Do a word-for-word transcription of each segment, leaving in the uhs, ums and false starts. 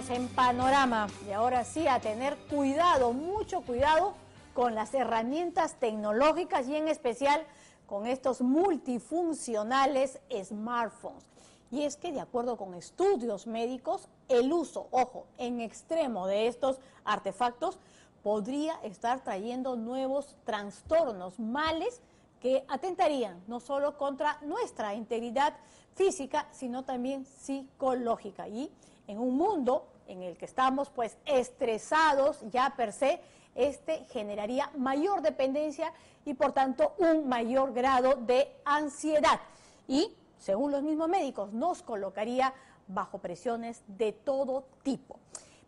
menos en panorama. Y ahora sí, a tener cuidado, mucho cuidado con las herramientas tecnológicas y en especial con estos multifuncionales smartphones. Y es que de acuerdo con estudios médicos, el uso, ojo, en extremo de estos artefactos podría estar trayendo nuevos trastornos, males que atentarían no solo contra nuestra integridad física, sino también psicológica. Y en un mundo en el que estamos pues estresados ya per se, este generaría mayor dependencia y por tanto un mayor grado de ansiedad. Y según los mismos médicos, nos colocaría bajo presiones de todo tipo.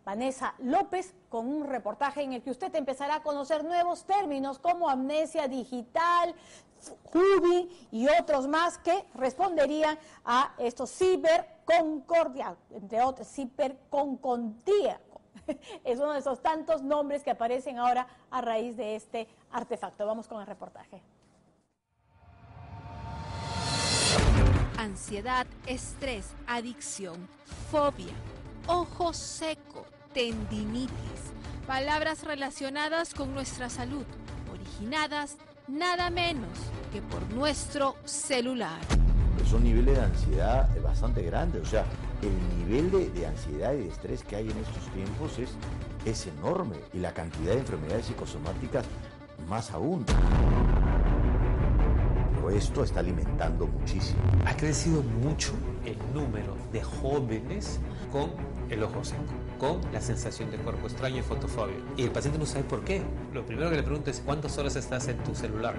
Vanessa López con un reportaje en el que usted empezará a conocer nuevos términos como amnesia digital, phubbing y otros más que responderían a estos ciberconcordia, entre otros, cibercondría. Es uno de esos tantos nombres que aparecen ahora a raíz de este artefacto. Vamos con el reportaje. Ansiedad, estrés, adicción, fobia, ojo seco, tendinitis, palabras relacionadas con nuestra salud, originadas nada menos que por nuestro celular. Son niveles de ansiedad bastante grandes, o sea, el nivel de, de ansiedad y de estrés que hay en estos tiempos es, es enorme y la cantidad de enfermedades psicosomáticas más aún. Esto está alimentando muchísimo. Ha crecido mucho el número de jóvenes con el ojo seco, con la sensación de cuerpo extraño y fotofobia. Y el paciente no sabe por qué. Lo primero que le pregunto es ¿cuántas horas estás en tu celular?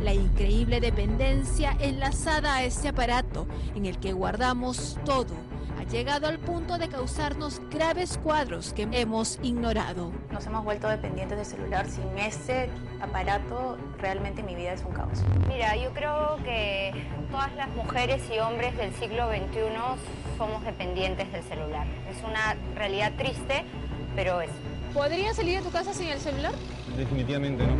La increíble dependencia enlazada a este aparato en el que guardamos todo ha llegado al punto de causarnos graves cuadros que hemos ignorado. Nos hemos vuelto dependientes del celular. Sin este aparato, realmente mi vida es un caos. Mira, yo creo que todas las mujeres y hombres del siglo veintiuno somos dependientes del celular. Es una realidad triste, pero es. ¿Podrías salir de tu casa sin el celular? Definitivamente no.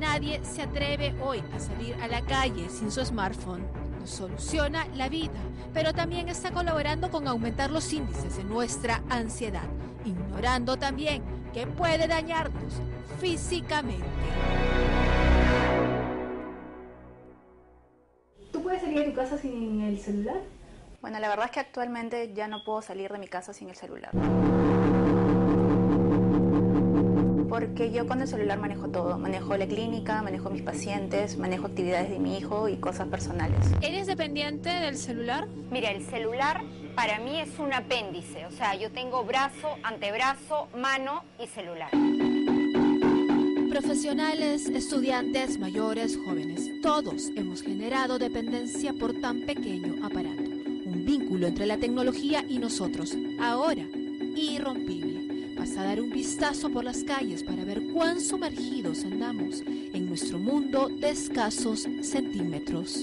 Nadie se atreve hoy a salir a la calle sin su smartphone. Soluciona la vida, pero también está colaborando con aumentar los índices de nuestra ansiedad, ignorando también que puede dañarnos físicamente. ¿Tú puedes salir de tu casa sin el celular? Bueno, la verdad es que actualmente ya no puedo salir de mi casa sin el celular. Porque yo con el celular manejo todo, manejo la clínica, manejo mis pacientes, manejo actividades de mi hijo y cosas personales. ¿Eres dependiente del celular? Mira, el celular para mí es un apéndice, o sea, yo tengo brazo, antebrazo, mano y celular. Profesionales, estudiantes, mayores, jóvenes, todos hemos generado dependencia por tan pequeño aparato. Un vínculo entre la tecnología y nosotros, ahora irrompible. A dar un vistazo por las calles para ver cuán sumergidos andamos en nuestro mundo de escasos centímetros.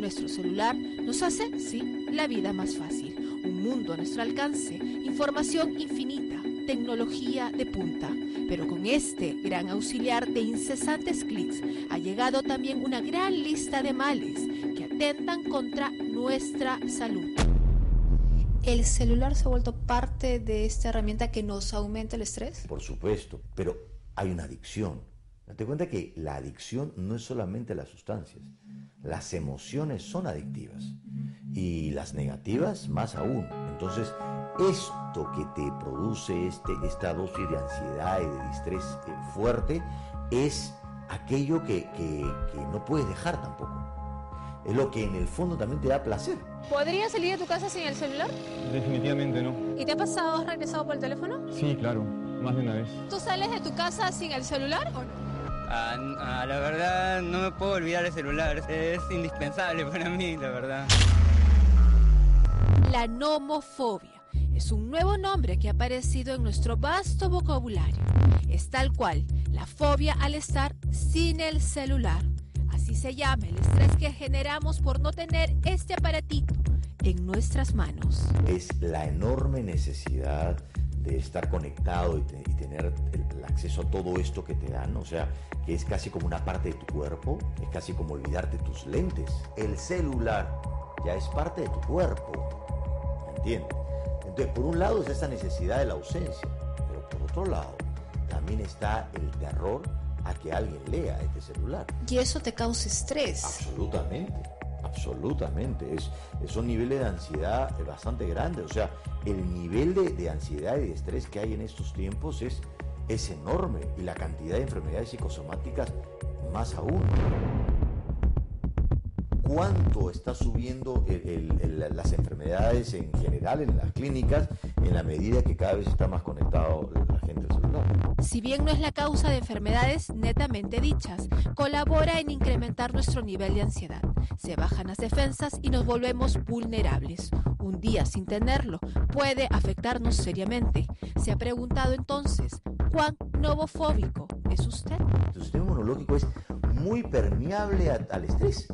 Nuestro celular nos hace, sí, la vida más fácil. Un mundo a nuestro alcance, información infinita, tecnología de punta. Pero con este gran auxiliar de incesantes clics ha llegado también una gran lista de males que atentan contra nuestra salud. ¿El celular se ha vuelto parte de esta herramienta que nos aumenta el estrés? Por supuesto, pero hay una adicción. Date cuenta que la adicción no es solamente las sustancias. Las emociones son adictivas y las negativas más aún. Entonces, esto que te produce este, esta dosis de ansiedad y de estrés eh, fuerte es aquello que, que, que no puedes dejar tampoco. Es lo que en el fondo también te da placer. ¿Podrías salir de tu casa sin el celular? Definitivamente no. ¿Y te ha pasado, has regresado por el teléfono? Sí, claro, más de una vez. ¿Tú sales de tu casa sin el celular o no? Ah, ah, la verdad no me puedo olvidar el celular, es indispensable para mí, la verdad. La nomofobia es un nuevo nombre que ha aparecido en nuestro vasto vocabulario. Es tal cual, la fobia al estar sin el celular. Así se llama el estrés que generamos por no tener este aparatito en nuestras manos. Es la enorme necesidad de estar conectado y, te, y tener el, el acceso a todo esto que te dan, o sea, que es casi como una parte de tu cuerpo, es casi como olvidarte tus lentes. El celular ya es parte de tu cuerpo, ¿entiendes? Entonces, por un lado es esta necesidad de la ausencia, pero por otro lado también está el terror a que alguien lea este celular. Y eso te causa estrés. Absolutamente, absolutamente. Es, son niveles de ansiedad bastante grandes. O sea, el nivel de, de ansiedad y de estrés que hay en estos tiempos es, es enorme. Y la cantidad de enfermedades psicosomáticas más aún. ¿Cuánto está subiendo el, el, el, las enfermedades en general en las clínicas en la medida que cada vez está más conectado la gente al celular? Si bien no es la causa de enfermedades netamente dichas, colabora en incrementar nuestro nivel de ansiedad. Se bajan las defensas y nos volvemos vulnerables. Un día sin tenerlo puede afectarnos seriamente. Se ha preguntado entonces, ¿cuán nomofóbico es usted? Tu sistema inmunológico es muy permeable a, al estrés.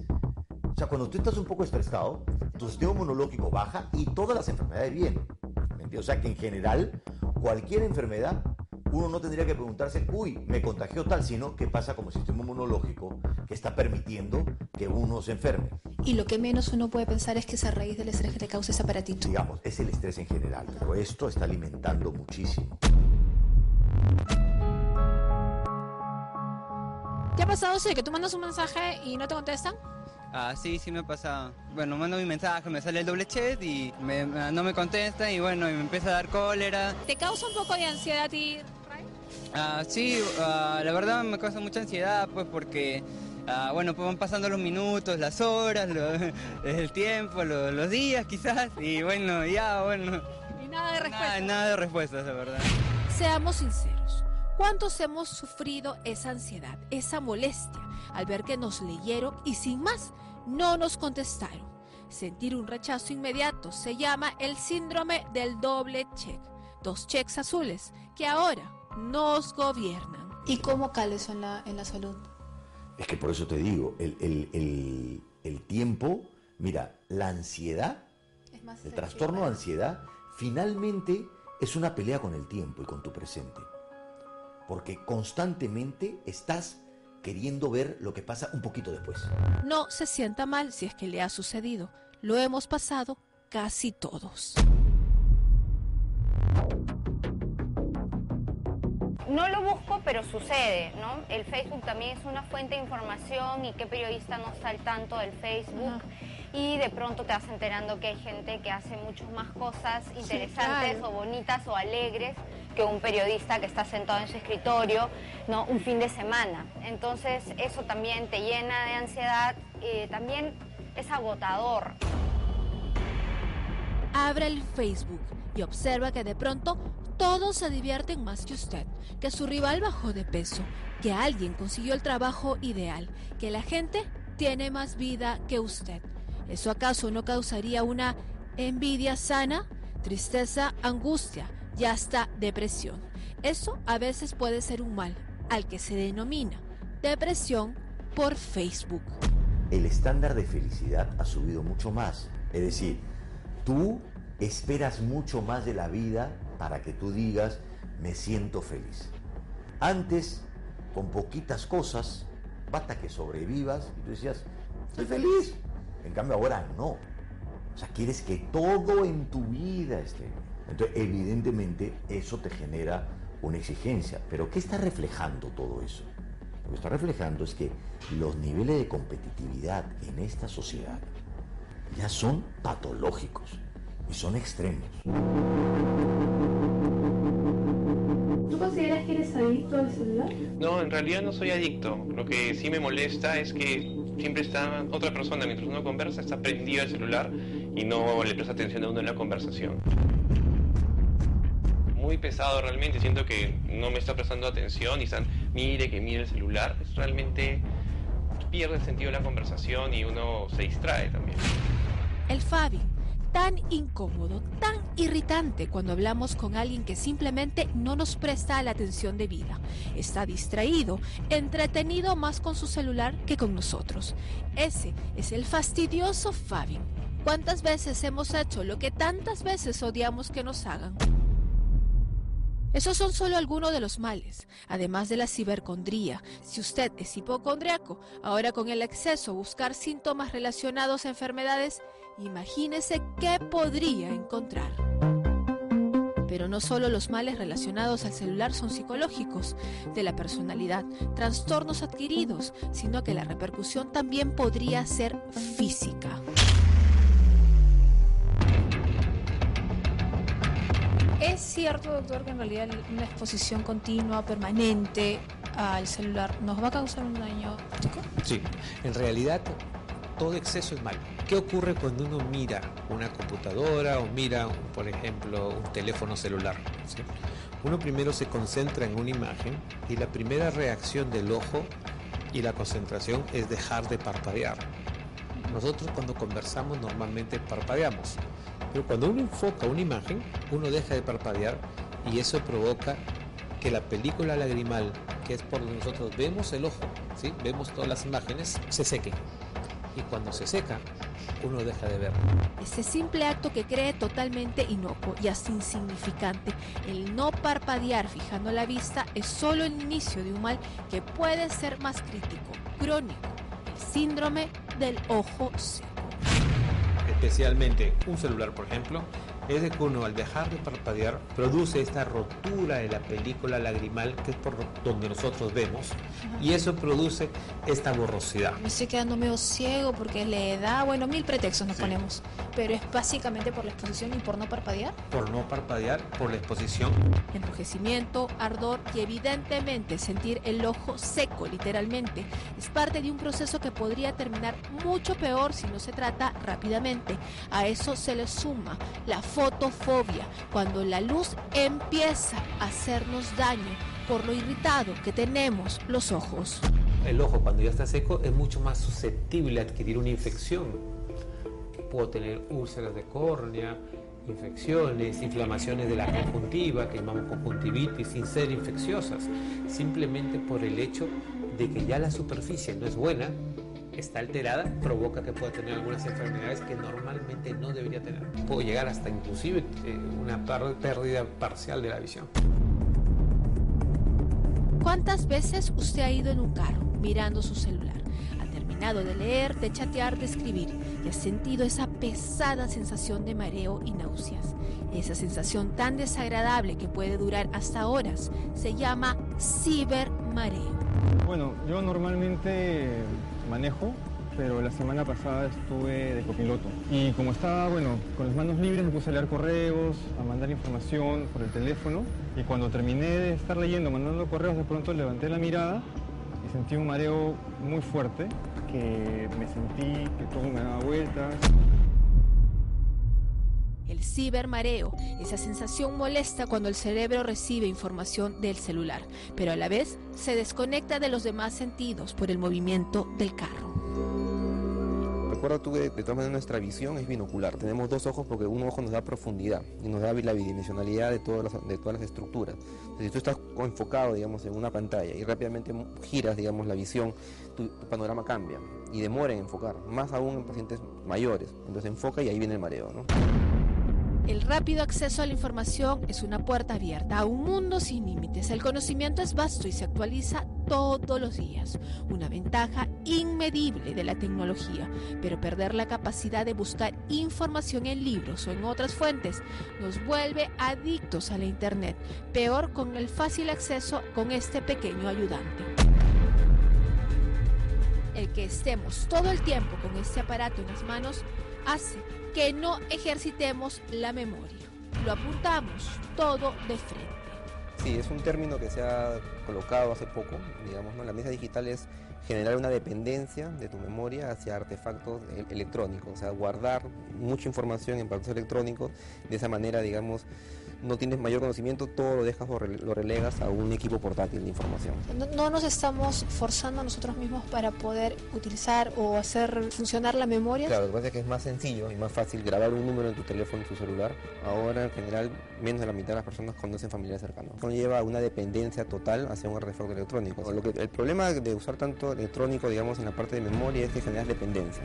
O sea, cuando tú estás un poco estresado, tu sistema inmunológico baja y todas las enfermedades vienen. ¿Entiendes? O sea, que en general, cualquier enfermedad, uno no tendría que preguntarse, uy, me contagió tal, sino qué pasa como sistema inmunológico que está permitiendo que uno se enferme. Y lo que menos uno puede pensar es que es a raíz del estrés que te causa esa paratito. Digamos, es el estrés en general, pero esto está alimentando muchísimo. ¿Te ha pasado eso de que tú mandas un mensaje y no te contestan? Ah, sí, sí me ha pasado. Bueno, mando mi mensaje, me sale el doble check y me, no me contestan y bueno, y me empieza a dar cólera. ¿Te causa un poco de ansiedad a ti, Ray? Ah, sí, ah, la verdad me causa mucha ansiedad, pues porque, ah, bueno, pues van pasando los minutos, las horas, lo, el tiempo, lo, los días quizás, y bueno, ya, bueno. Y nada de respuestas. Nada, nada de respuestas, la verdad. Seamos sinceros. ¿Cuántos hemos sufrido esa ansiedad, esa molestia, al ver que nos leyeron y sin más no nos contestaron? Sentir un rechazo inmediato se llama el síndrome del doble check, dos cheques azules que ahora nos gobiernan. ¿Y cómo cala eso en la, en la salud? Es que por eso te digo, el, el, el, el tiempo, mira, la ansiedad, es más el trastorno de ansiedad, finalmente es una pelea con el tiempo y con tu presente. Porque constantemente estás queriendo ver lo que pasa un poquito después. No se sienta mal si es que le ha sucedido. Lo hemos pasado casi todos. No lo busco, pero sucede, ¿no? El Facebook también es una fuente de información y qué periodista no está al tanto del Facebook. No. Y de pronto te vas enterando que hay gente que hace muchas más cosas interesantes, sí, claro, o bonitas o alegres que un periodista que está sentado en su escritorio, ¿no? Un fin de semana. Entonces eso también te llena de ansiedad, eh, también es agotador. Abra el Facebook y observa que de pronto todos se divierten más que usted, que su rival bajó de peso, que alguien consiguió el trabajo ideal, que la gente tiene más vida que usted. ¿Eso acaso no causaría una envidia sana, tristeza, angustia y hasta depresión? Eso a veces puede ser un mal, al que se denomina depresión por Facebook. El estándar de felicidad ha subido mucho más, es decir, tú esperas mucho más de la vida para que tú digas, me siento feliz. Antes, con poquitas cosas, basta que sobrevivas y tú decías, estoy feliz. En cambio ahora no. O sea, quieres que todo en tu vida esté. Entonces, evidentemente, eso te genera una exigencia. Pero ¿qué está reflejando todo eso? Lo que está reflejando es que los niveles de competitividad en esta sociedad ya son patológicos y son extremos. ¿Tú consideras que eres adicto al celular? No, en realidad no soy adicto. Lo que sí me molesta es que siempre está otra persona, mientras uno conversa, está prendida al celular y no le presta atención a uno en la conversación. Muy pesado realmente, siento que no me está prestando atención y están, mire que mire el celular, es realmente pierde el sentido de la conversación y uno se distrae también. El phubbing, tan incómodo, tan irritante cuando hablamos con alguien que simplemente no nos presta la atención debida. Está distraído, entretenido más con su celular que con nosotros. Ese es el fastidioso phubbing. ¿Cuántas veces hemos hecho lo que tantas veces odiamos que nos hagan? Esos son solo algunos de los males, además de la cibercondría. Si usted es hipocondriaco, ahora con el exceso buscar síntomas relacionados a enfermedades Imagínese qué podría encontrar. Pero no solo los males relacionados al celular son psicológicos, de la personalidad, trastornos adquiridos, sino que la repercusión también podría ser física. ¿Es cierto, doctor, que en realidad una exposición continua, permanente al celular nos va a causar un daño óptico? Sí, en realidad todo exceso es malo. ¿Qué ocurre cuando uno mira una computadora o mira, por ejemplo, un teléfono celular? ¿Sí? Uno primero se concentra en una imagen y la primera reacción del ojo y la concentración es dejar de parpadear. Nosotros cuando conversamos normalmente parpadeamos, pero cuando uno enfoca una imagen, uno deja de parpadear y eso provoca que la película lagrimal, que es por donde nosotros vemos el ojo, ¿sí? Vemos todas las imágenes, se seque. Y cuando se seca, uno deja de ver. Ese simple acto que cree totalmente inocuo y hasta insignificante, el no parpadear fijando la vista, es solo el inicio de un mal que puede ser más crítico, crónico, el síndrome del ojo seco. Especialmente un celular, por ejemplo, es de que uno al dejar de parpadear produce esta rotura de la película lagrimal, que es por donde nosotros vemos. Ajá. Y eso produce esta borrosidad. Me estoy quedando medio ciego porque le da, bueno, mil pretextos nos sí. ponemos, pero es básicamente por la exposición y por no parpadear. Por no parpadear, por la exposición. Enrojecimiento, ardor y evidentemente sentir el ojo seco, literalmente. Es parte de un proceso que podría terminar mucho peor si no se trata rápidamente. A eso se le suma la fotofobia, cuando la luz empieza a hacernos daño por lo irritado que tenemos los ojos. El ojo cuando ya está seco es mucho más susceptible a adquirir una infección. Puedo tener úlceras de córnea, infecciones, inflamaciones de la conjuntiva, que llamamos conjuntivitis, sin ser infecciosas, simplemente por el hecho de que ya la superficie no es buena, está alterada, provoca que pueda tener algunas enfermedades que normalmente no debería tener. Puede llegar hasta inclusive eh, una par- pérdida parcial de la visión. ¿Cuántas veces usted ha ido en un carro mirando su celular? Ha terminado de leer, de chatear, de escribir y ha sentido esa pesada sensación de mareo y náuseas. Esa sensación tan desagradable que puede durar hasta horas se llama cibermareo. Bueno, yo normalmente manejo, pero la semana pasada estuve de copiloto y como estaba, bueno, con las manos libres me puse a leer correos, a mandar información por el teléfono y cuando terminé de estar leyendo, mandando correos, de pronto levanté la mirada y sentí un mareo muy fuerte que me sentí que todo me daba vueltas. El cibermareo, esa sensación molesta cuando el cerebro recibe información del celular, pero a la vez se desconecta de los demás sentidos por el movimiento del carro. Recuerda tú que de todas maneras nuestra visión es binocular, tenemos dos ojos porque un ojo nos da profundidad y nos da la bidimensionalidad de todas las, de todas las estructuras. Entonces, si tú estás enfocado, digamos, en una pantalla y rápidamente giras, digamos, la visión, tu, tu panorama cambia y demora en enfocar, más aún en pacientes mayores, entonces enfoca y ahí viene el mareo, ¿no? El rápido acceso a la información es una puerta abierta a un mundo sin límites. El conocimiento es vasto y se actualiza todos los días. Una ventaja inmedible de la tecnología. Pero perder la capacidad de buscar información en libros o en otras fuentes nos vuelve adictos a la internet. Peor con el fácil acceso con este pequeño ayudante. El que estemos todo el tiempo con este aparato en las manos hace que no ejercitemos la memoria, lo apuntamos todo de frente. Sí, es un término que se ha colocado hace poco, digamos, ¿no? La amnesia digital es generar una dependencia de tu memoria hacia artefactos electrónicos, o sea, guardar mucha información en artefactos electrónicos, de esa manera, digamos, no tienes mayor conocimiento, todo lo dejas o lo relegas a un equipo portátil de información. No, no nos estamos forzando a nosotros mismos para poder utilizar o hacer funcionar la memoria. Claro, lo que pasa es que es más sencillo y más fácil grabar un número en tu teléfono, en tu celular. Ahora, en general, menos de la mitad de las personas conocen familiares cercanos. No lleva una dependencia total hacia un artefacto electrónico. Lo que, el problema de usar tanto electrónico, digamos, en la parte de memoria es que generas dependencia.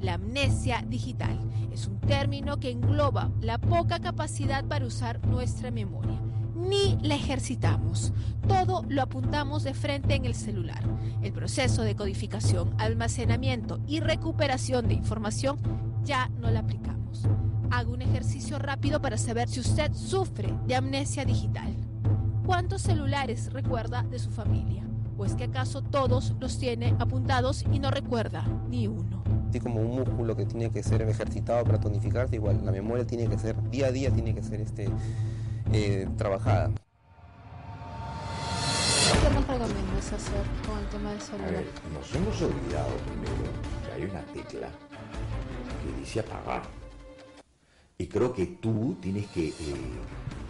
La amnesia digital es un término que engloba la poca capacidad para usar nuestra memoria. Ni la ejercitamos, todo lo apuntamos de frente en el celular. El proceso de codificación, almacenamiento y recuperación de información ya no la aplicamos. Haga un ejercicio rápido para saber si usted sufre de amnesia digital. ¿Cuántos celulares recuerda de su familia? ¿O es que acaso todos los tiene apuntados y no recuerda ni uno? Así como un músculo que tiene que ser ejercitado para tonificarse, igual la memoria tiene que ser, día a día tiene que ser este, eh, trabajada. ¿Qué nos recomiendas hacer con el tema del celular? A ver, nos hemos olvidado primero que hay una tecla que dice apagar. Y creo que tú tienes que eh,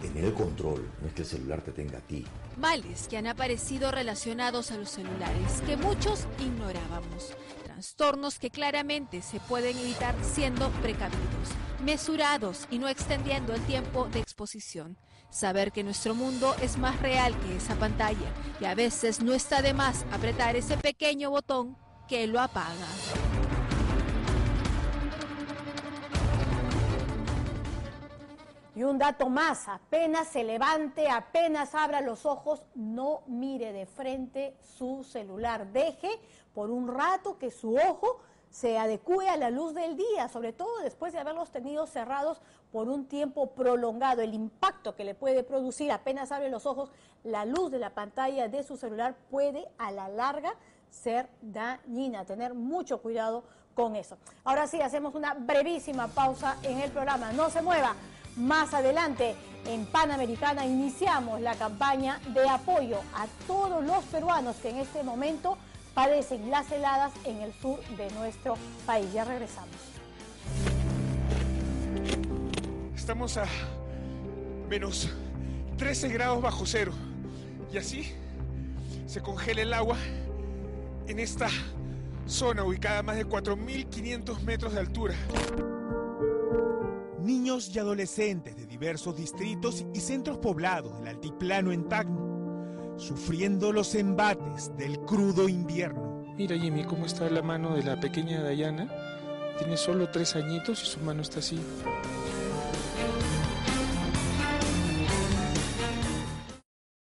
tener el control, no es que el celular te tenga a ti. Males que han aparecido relacionados a los celulares, que muchos ignorábamos. Trastornos que claramente se pueden evitar siendo precavidos, mesurados y no extendiendo el tiempo de exposición. Saber que nuestro mundo es más real que esa pantalla y a veces no está de más apretar ese pequeño botón que lo apaga. Y un dato más, apenas se levante, apenas abra los ojos, no mire de frente su celular. Deje por un rato que su ojo se adecue a la luz del día, sobre todo después de haberlos tenido cerrados por un tiempo prolongado. El impacto que le puede producir apenas abre los ojos la luz de la pantalla de su celular puede a la larga ser dañina. Tener mucho cuidado con eso. Ahora sí, hacemos una brevísima pausa en el programa. No se mueva. Más adelante, en Panamericana, iniciamos la campaña de apoyo a todos los peruanos que en este momento padecen las heladas en el sur de nuestro país. Ya regresamos. Estamos a menos trece grados bajo cero. Y así se congela el agua en esta zona ubicada a más de cuatro mil quinientos metros de altura. Niños y adolescentes de diversos distritos y centros poblados del altiplano en Tacna, sufriendo los embates del crudo invierno. Mira, Jimmy, cómo está la mano de la pequeña Dayana. Tiene solo tres añitos y su mano está así.